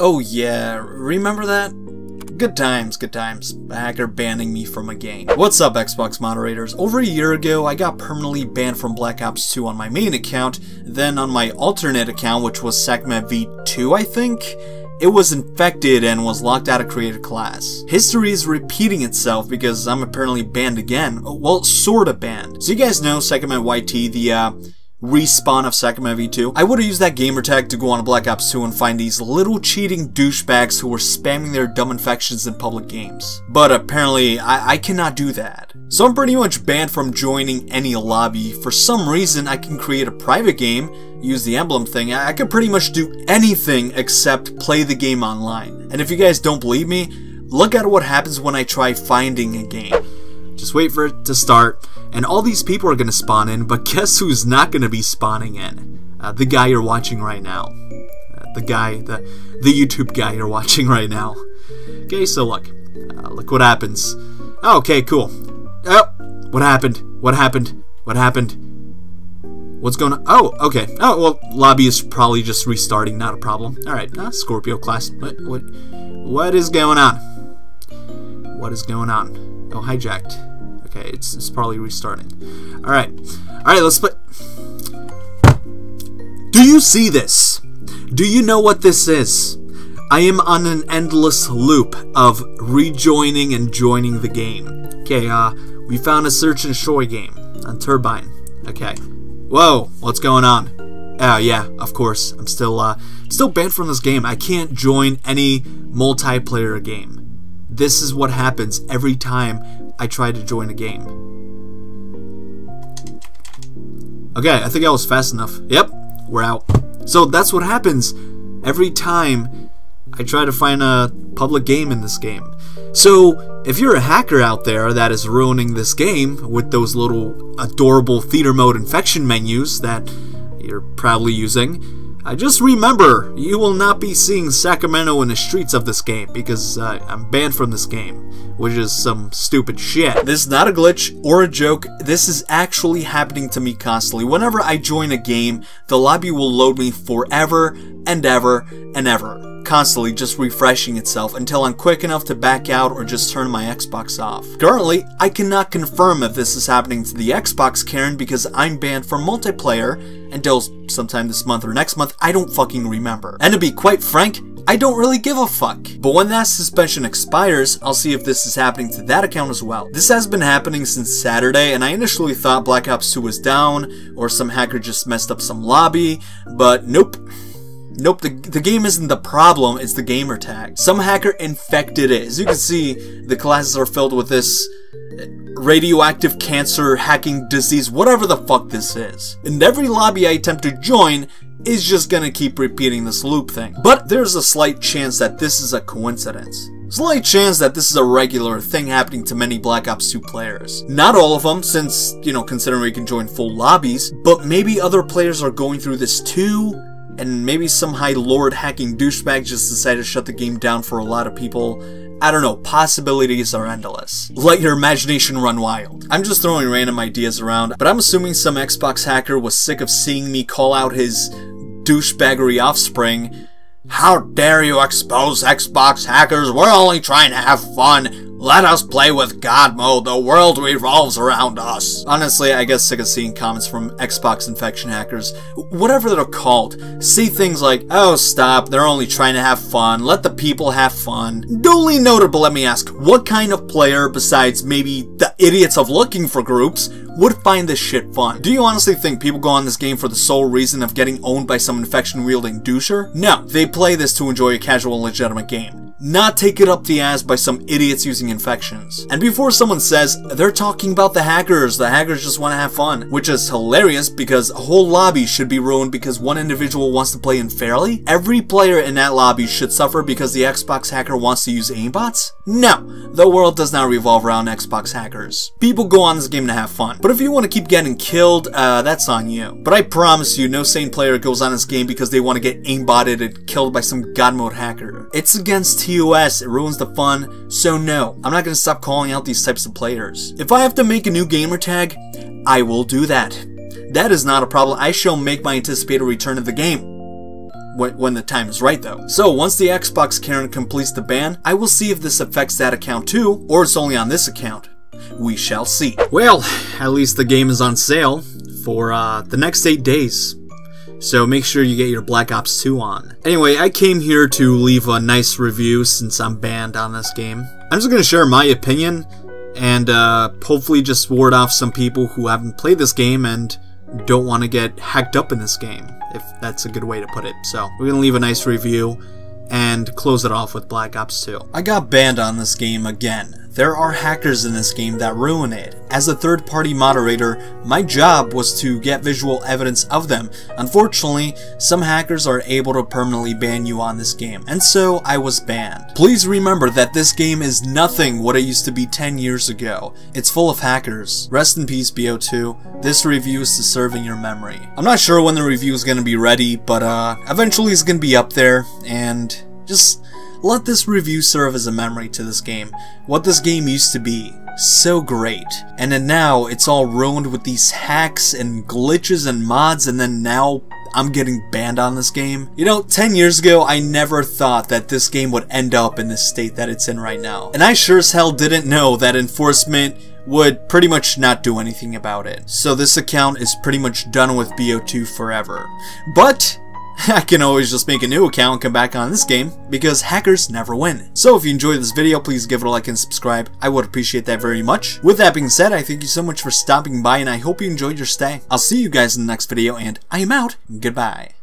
Oh yeah, remember that? Good times, good times. A hacker banning me from a game. What's up, Xbox moderators? Over a year ago, I got permanently banned from Black Ops 2 on my main account, then on my alternate account, which was Sacrament V2, I think? It was infected and was locked out of created class. History is repeating itself because I'm apparently banned again. Well, sorta banned. So you guys know Sacrament YT, the respawn of Sacrament V2. I would have used that gamertag to go on Black Ops 2 and find these little cheating douchebags who were spamming their dumb infections in public games. But apparently, I cannot do that. So I'm pretty much banned from joining any lobby. For some reason, I can create a private game, use the emblem thing. I could pretty much do anything except play the game online. And if you guys don't believe me, look at what happens when I try finding a game. Just wait for it to start, and all these people are going to spawn in, but guess who's not going to be spawning in? The guy you're watching right now. The YouTube guy you're watching right now. Okay, so look. Look what happens. Oh, okay, cool. Oh, what happened? What happened? What happened? What's going on? Oh, okay. Oh, well, lobby is probably just restarting, not a problem. Alright, Scorpio class. What is going on? What is going on? Oh, hijacked. Okay, it's probably restarting. Alright. Alright, let's play. Do you see this? Do you know what this is? I am on an endless loop of rejoining and joining the game. Okay, we found a search and destroy game on Turbine. Okay. Whoa, what's going on? Oh, yeah, of course. I'm still banned from this game. I can't join any multiplayer game. This is what happens every time I try to join a game. Okay, I think I was fast enough. Yep, we're out. So that's what happens every time I try to find a public game in this game. So if you're a hacker out there that is ruining this game with those little adorable theater mode infection menus that you're probably using, just remember, you will not be seeing Sacramento in the streets of this game because I'm banned from this game, which is some stupid shit. This is not a glitch or a joke. This is actually happening to me constantly. Whenever I join a game, the lobby will load me forever and ever and ever, constantly just refreshing itself until I'm quick enough to back out or just turn my Xbox off. Currently, I cannot confirm if this is happening to the Xbox Karen because I'm banned from multiplayer until sometime this month or next month. I don't fucking remember. And to be quite frank, I don't really give a fuck. But when that suspension expires, I'll see if this is happening to that account as well. This has been happening since Saturday, and I initially thought Black Ops 2 was down, or some hacker just messed up some lobby, but nope. Nope, the game isn't the problem, it's the gamer tag. Some hacker infected it. As you can see, the classes are filled with this radioactive cancer, hacking disease, whatever the fuck this is. And every lobby I attempt to join is just gonna keep repeating this loop thing. But there's a slight chance that this is a coincidence. Slight chance that this is a regular thing happening to many Black Ops 2 players. Not all of them, since, you know, considering we can join full lobbies, but maybe other players are going through this too, and maybe some high lord hacking douchebag just decided to shut the game down for a lot of people. I don't know, possibilities are endless. Let your imagination run wild. I'm just throwing random ideas around, but I'm assuming some Xbox hacker was sick of seeing me call out his douchebaggery offspring. How dare you expose Xbox hackers? We're only trying to have fun. Let us play with God mode. The world revolves around us. Honestly, I guess sick of seeing comments from Xbox infection hackers, whatever they're called, see things like, oh, stop, they're only trying to have fun. Let the people have fun. Duly noted, but let me ask, what kind of player besides maybe the idiots of looking for groups would find this shit fun? Do you honestly think people go on this game for the sole reason of getting owned by some infection-wielding doucher? No, they play this to enjoy a casual and legitimate game, not take it up the ass by some idiots using infections. And before someone says, they're talking about the hackers just want to have fun, which is hilarious because a whole lobby should be ruined because one individual wants to play unfairly? Every player in that lobby should suffer because the Xbox hacker wants to use aimbots? No, the world does not revolve around Xbox hackers. People go on this game to have fun. But if you want to keep getting killed, that's on you. But I promise you, no sane player goes on this game because they want to get aimbotted and killed by some god mode hacker. It's against TOS, it ruins the fun, so no, I'm not going to stop calling out these types of players. If I have to make a new gamer tag, I will do that. That is not a problem. I shall make my anticipated return to the game. when the time is right though. So once the Xbox Karen completes the ban, I will see if this affects that account too, or it's only on this account. We shall see. Well, at least the game is on sale for the next 8 days. So make sure you get your Black Ops 2 on. Anyway, I came here to leave a nice review since I'm banned on this game. I'm just gonna share my opinion and hopefully just ward off some people who haven't played this game and don't want to get hacked up in this game, if that's a good way to put it. So we're gonna leave a nice review and close it off with Black Ops 2. I got banned on this game again. There are hackers in this game that ruin it. As a third-party moderator, my job was to get visual evidence of them. Unfortunately, some hackers are able to permanently ban you on this game, and so I was banned. Please remember that this game is nothing what it used to be 10 years ago. It's full of hackers. Rest in peace, BO2. This review is to serve in your memory. I'm not sure when the review is going to be ready, but eventually it's going to be up there, and just let this review serve as a memory to this game. What this game used to be. So great. And then now it's all ruined with these hacks and glitches and mods, and then now I'm getting banned on this game. You know, 10 years ago I never thought that this game would end up in the state that it's in right now. And I sure as hell didn't know that enforcement would pretty much not do anything about it. So this account is pretty much done with BO2 forever. But I can always just make a new account and come back on this game, because hackers never win. So if you enjoyed this video, please give it a like and subscribe. I would appreciate that very much. With that being said, I thank you so much for stopping by, and I hope you enjoyed your stay. I'll see you guys in the next video, and I am out. Goodbye.